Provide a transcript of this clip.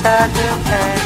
Saturday.